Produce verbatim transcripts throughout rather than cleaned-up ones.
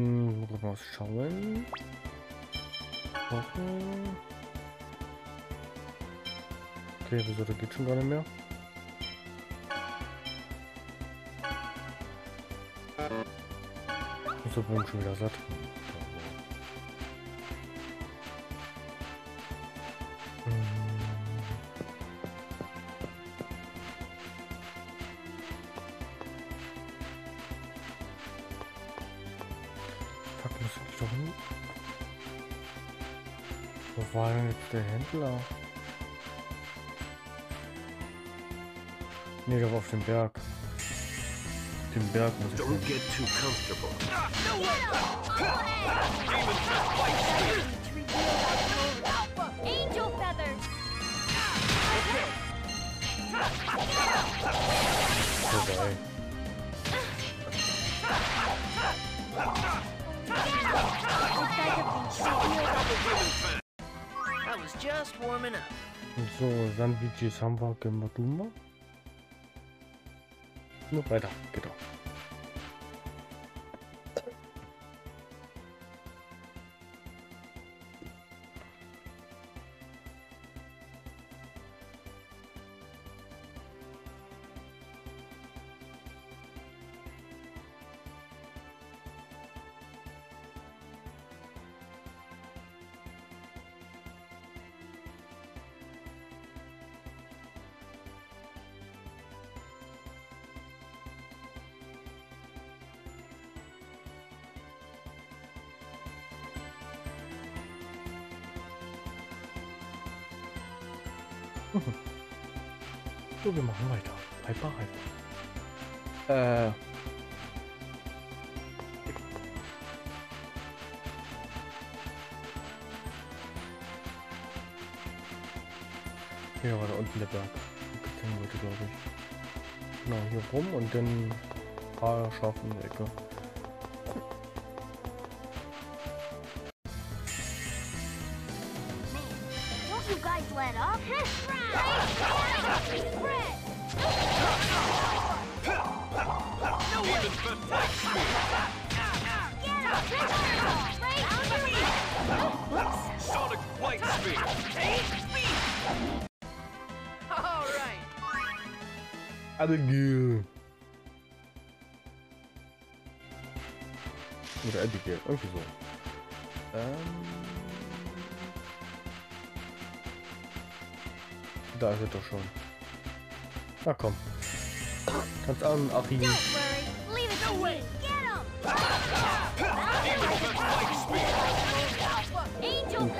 Hm, mal schauen. Okay. Okay, wieso, da geht schon gar nicht mehr. Und so bin ich schon wieder satt. Wo war denn jetzt der Händler? Ne, der war auf dem Berg. Auf dem Berg muss ich nicht. Just warming up. So, Sandwiches haben wir gemacht. Noch weiter, geht auch. So, wir machen weiter. Hyper, hyper. Äh. Hier war da unten der Berg. Den wollte, glaube ich. Genau, hier rum und dann ein paar scharf in die Ecke. Abigail. Oder Abigail, irgendwie so. Ähm. Da ist er doch schon. Na komm. Kannst auch ein Achim.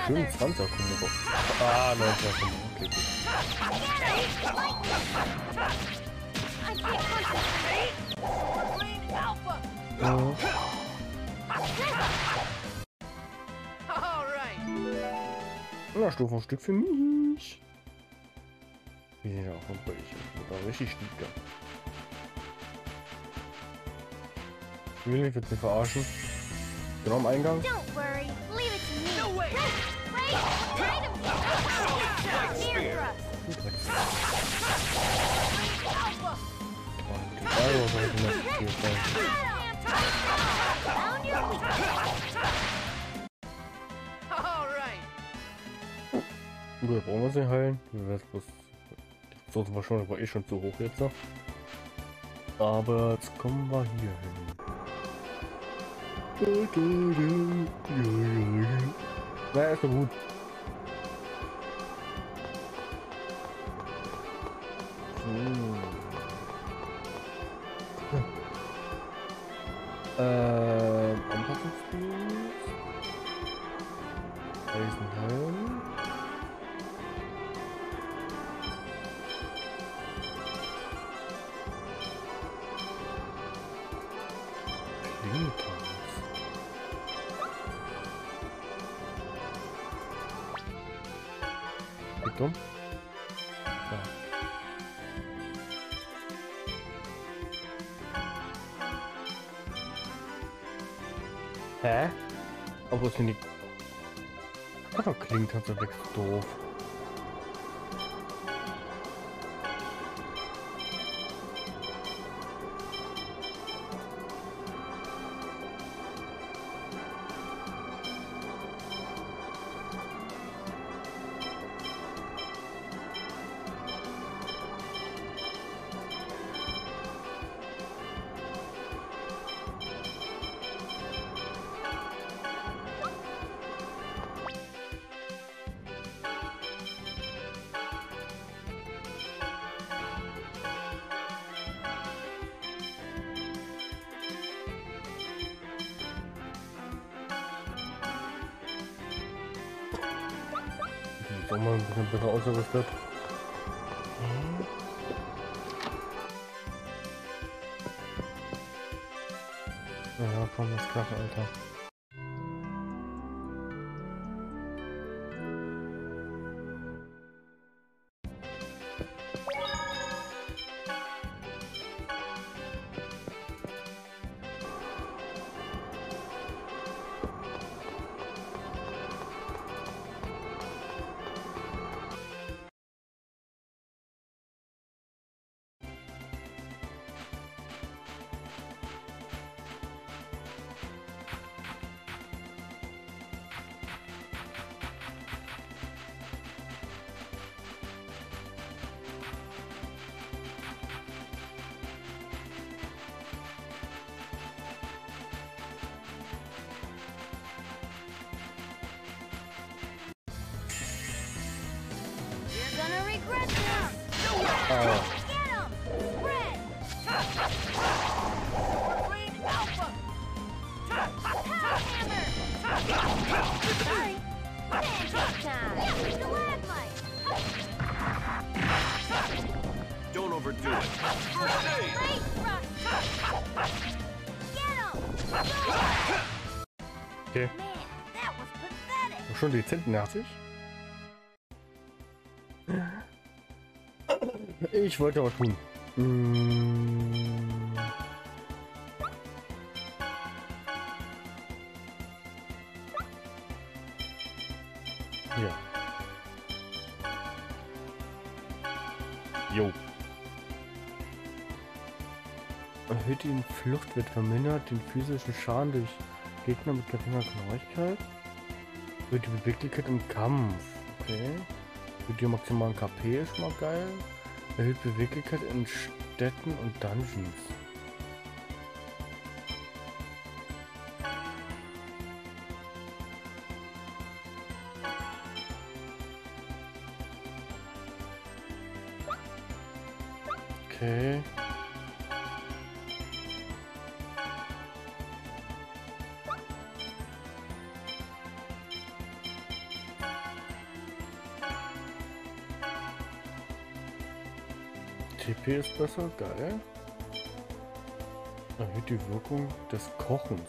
Einen schönen Zwanziger kommen wir drauf. Ah, nein, das ist ja okay, gut. Oh. Ja, Stufe ein Stück für mich. Wir sind ja auch ein Bällchen. War richtig lieb da. Ich will nicht jetzt nicht verarschen. Genau am Eingang. Oh, was ich denn das hier falsch? Gut, brauchen wir uns nicht heilen. Die Soßen war schon, war eh schon zu hoch jetzt noch. Aber jetzt kommen wir hier hin. Na, ist doch gut. Ähm, Anpassungsbild. Eisenhelm. Klingeltanz. Geht um? Hä? Aber es sind die... Ah, da klingt halt so weg, doof. auch mal ein bisschen besser ausgerüstet. Ja, komm, das klappt, Alter. Oh. Don't overdo it. First aid. Okay. Schon dezent nervig. Ich wollte aber tun. Mmh. Ja. Jo. Erhöht die Flucht wird vermindert, den physischen Schaden durch Gegner mit geringer Genauigkeit. Wird die Beweglichkeit im Kampf. Okay. Mit dem maximalen K P ist mal geil. Erhöht Beweglichkeit in Städten und Dungeons. Okay. T P ist besser, geil. Erhöht die Wirkung des Kochens.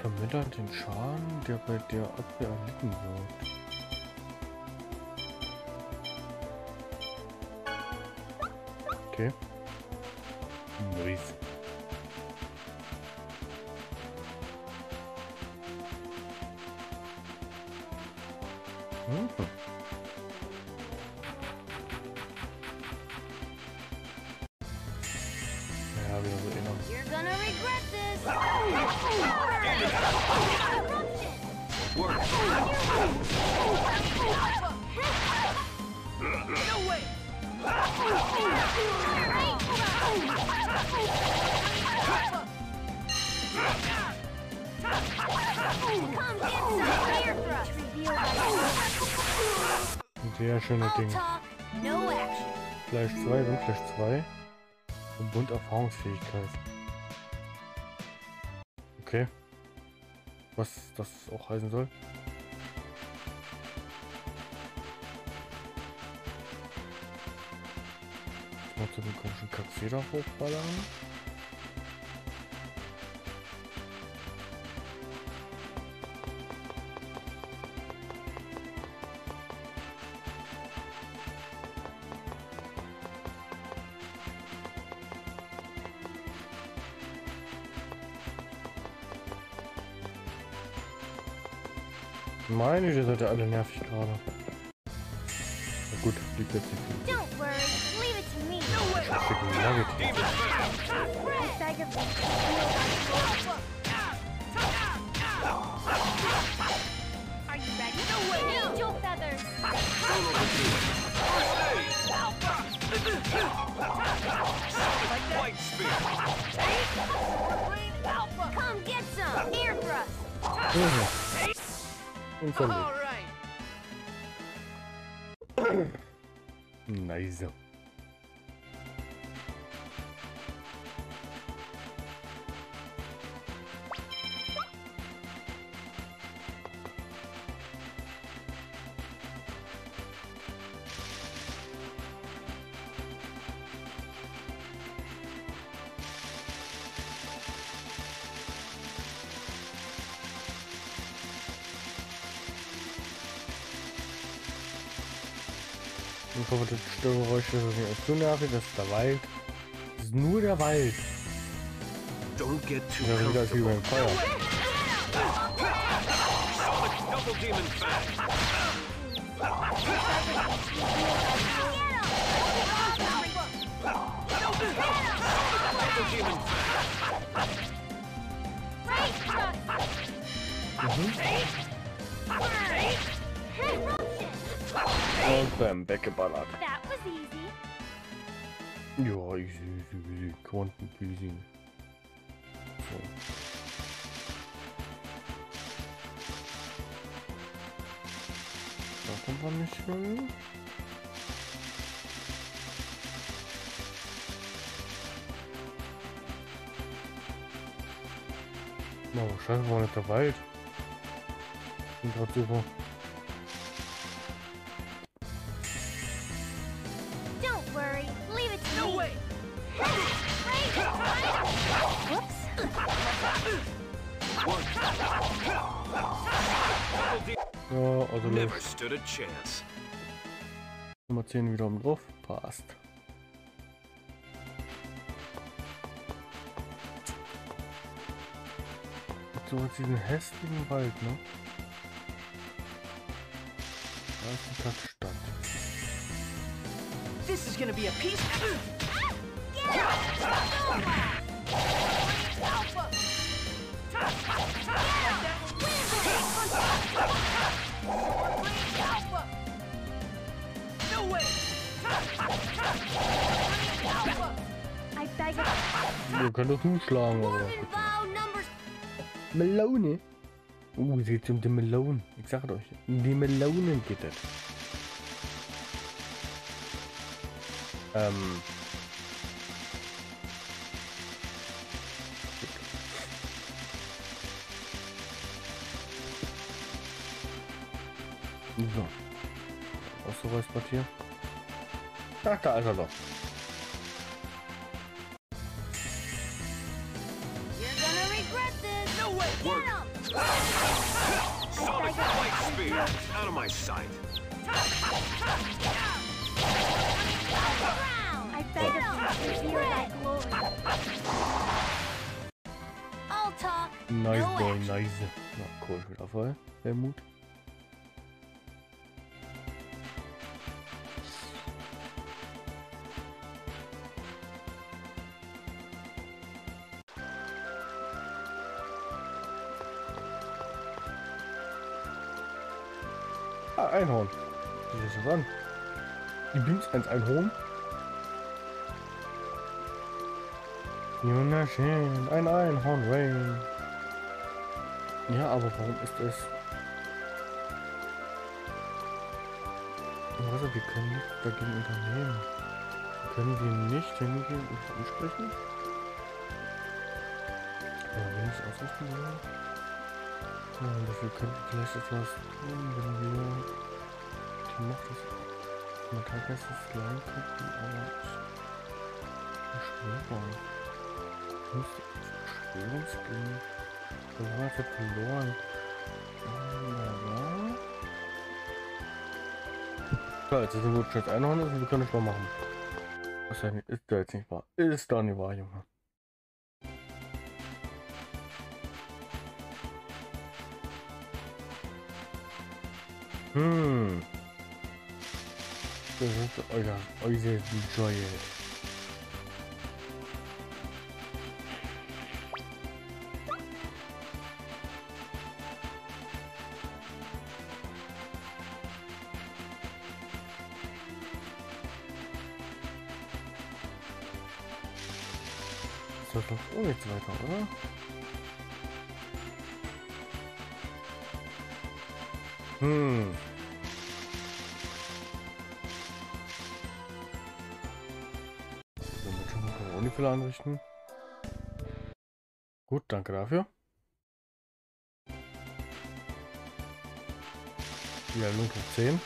Vermindert den Schaden, der bei der Abwehr erlitten wird. Okay. Nice. Hm. Sehr schöne Dinge. Fleisch zwei, Rindfleisch zwei. Und Bund Erfahrungsfähigkeit. Okay. Was das auch heißen soll. Mal zu dem komischen Kaxeda hochballern. Meine Güte, seid ihr alle nervig gerade. Na gut, die plötzlich. Don't worry, leave it to me. Are you ready? Angel feathers. White spear. Come get some. Air thrust. Und nice. Und verwandelt Störgeräusche als Zunachricht, das ist der Wald. Das ist nur der Wald. Don't get too comfortable. Und beim weggeballert. Ja, easy, easy, easy. Quantenphysik. Da kommt man nicht hin. Na, oh, scheiße, war nicht der Wald. Ich bin grad super. Ja, also läuft. Nummer zehn wiederum drauf, passt. So jetzt diesen hässlichen Wald, ne? Da ist die Kackstadt. This is gonna be a piece. Wir können doch zuschlagen, oder? Melone? Uh, es geht um die Melonen. Ich sag euch, um die Melonen geht es. Ähm. So. Ausgeräuspert hier. Ach, da ist er doch. Nice boy, nice. Na, cool, wieder voll. Der Mut. Ah, Einhorn. Wie ist das an? Die Bünz eins Einhorn. Wunderschön, ein Einhorn, Rain. Ja, aber warum ist es? Also, wir können nichts dagegen unternehmen. Können wir nicht hingehen und ansprechen? Ja, wenn ich es ausrichten will. Ja, dafür könnten wir vielleicht etwas tun, wenn wir die Macht des... Man kann bestes Leid könnten, aber... Beschwörbar. Ich muss Beschwörungsgehen. Ja, ich hab verloren. Ja, ja. Klar, jetzt ist ein gutes Einhorn, also wir können es mal machen. Wahrscheinlich ist da jetzt nicht wahr. Ist da nicht wahr, Junge. Hm. Das ist euer, euer Joy. So läuft es auch jetzt weiter, oder? Hm. Damit können wir auch nicht viel anrichten. Gut, danke dafür. Ja, Lohn hoch zehn.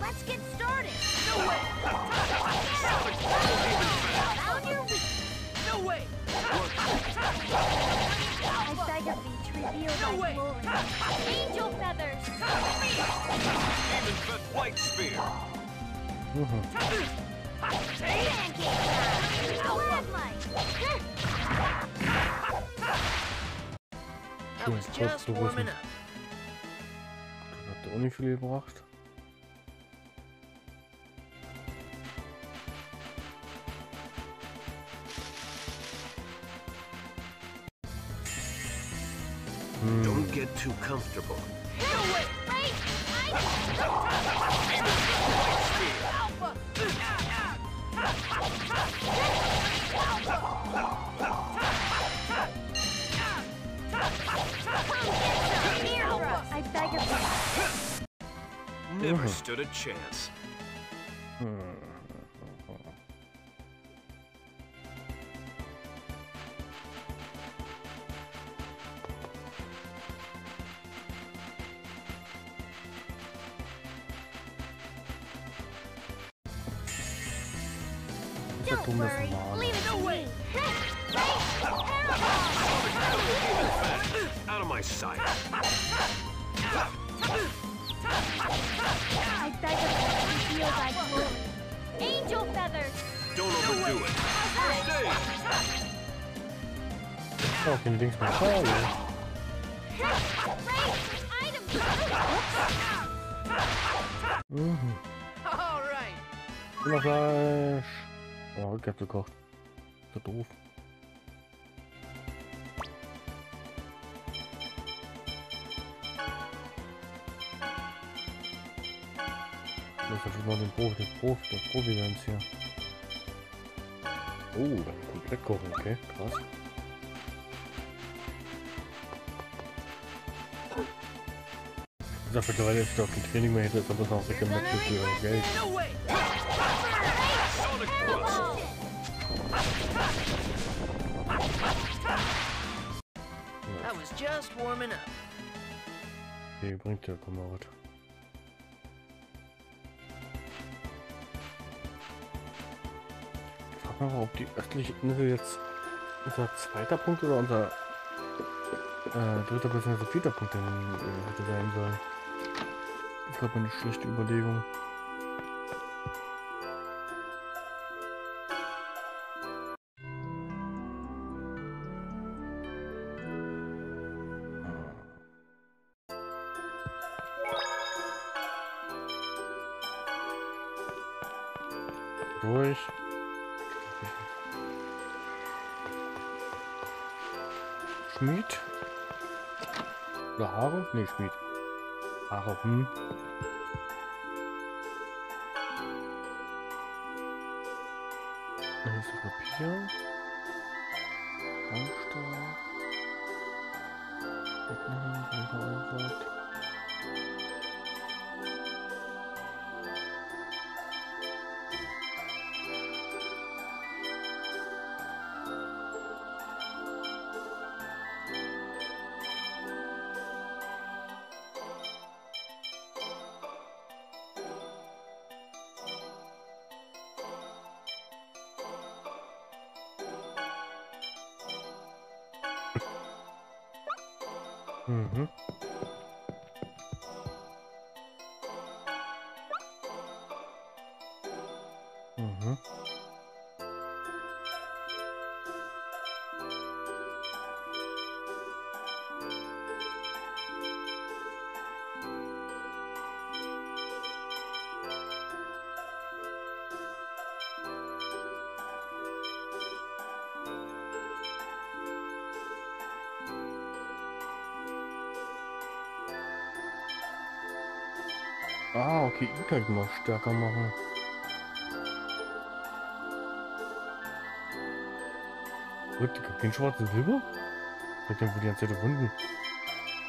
Let's get started. No way. No way! Angel feathers! Demon foot white spear! That was just warming up. Habt ihr auch nicht viel gebracht? Don't get too comfortable. I beg your pardon. Never stood a chance. Don't worry, leave it to me. Out of my sight. I beg of you, feel like glory. Angel feathers. Don't overdo it. Oh, can you think my soul? Mhm. All right. Ja, Rückkehr gekocht. So doof. Das ist immer den Profi, den Profi, den Profi ganz hier. Oh, komplett kochen, okay, krass. Ich sag mittlerweile ist doch kein Training mehr, hätte es aber noch weggemerkt für Geld. That was just warming up. Hier bringt der Kommode. Ich frage mal, ob die östliche Insel jetzt unser zweiter Punkt oder unser äh, dritter bzw. vierter Punkt denn, äh, hätte sein sollen. Ich glaube, eine schlechte Überlegung. Durch. Schmied. Oder Haare? Nee, Schmied. Haare, hm. Das ist Papier. Anstatt. Mhm. Mhm. Ah, okay, ihn kann ich mal stärker machen. Rückt, ich hab den schwarzen Silber? Ich hab den wohl die ganze Zeit gefunden.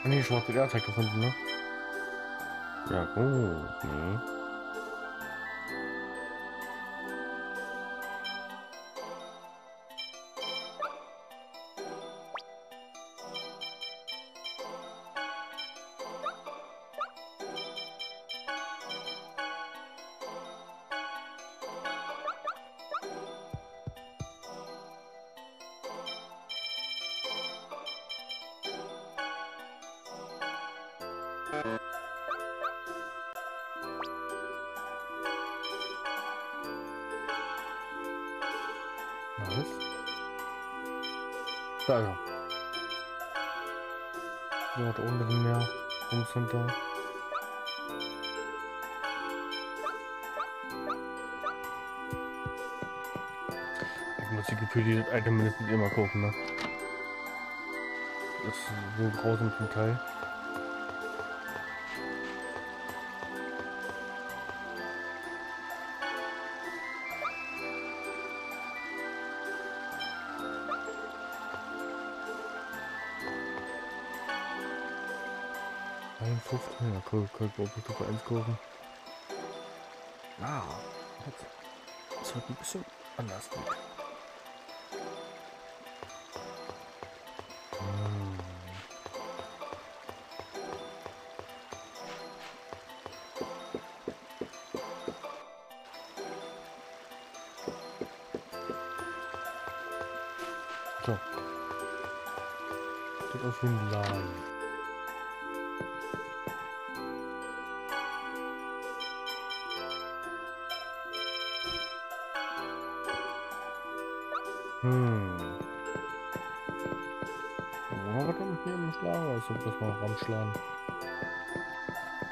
Ah ne, schwarze Erz hat gefunden, ne? Ja gut, ne? Was? Da ja. So, da oben ein bisschen mehr ums hinter. Ich muss die Gefühle, das Item mindestens immer kaufen, ne? Das ist so groß und zum Teil. einundfünfzig, ja, cool, cool, cool, cool, eins kaufen. Ah, jetzt. Das wird ein bisschen anders gut. So. Das ist ein Laden. Hm. Oh, was haben wir hier im Schlager? Ich hab das mal ramschlagen.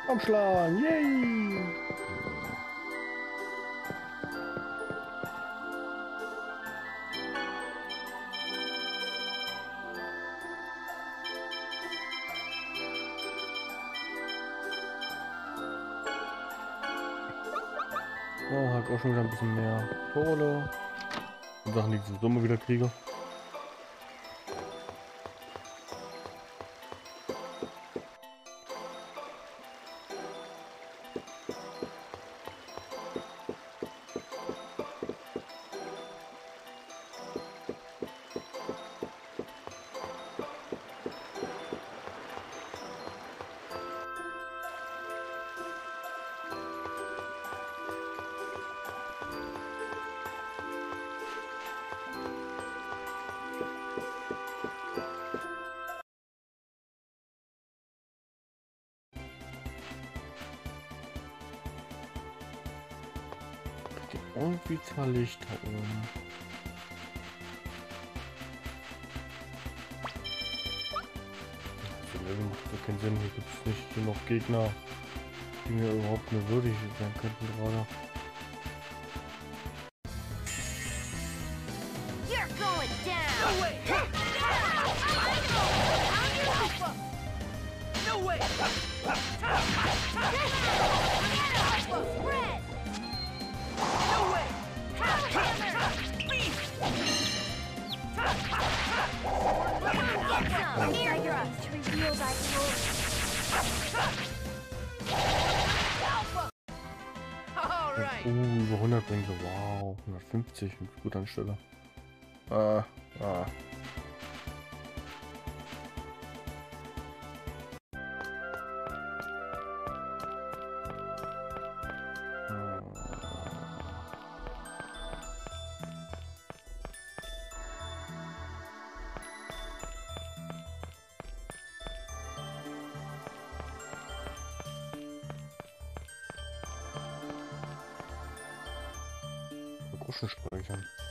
Ramschlagen, yay! Oh, hab auch schon wieder ein bisschen mehr Kohle. Sachen, die ich zur Summe wieder kriege. Irgendwie zwei Lichter oben. Das macht so keinen Sinn, hier gibt es nicht genug Gegner, die mir überhaupt nur würdig sein könnten gerade. Oh, über hundert bringen sie, wow, hundertfünfzig, gut anstelle. Ah, ah. Speichern.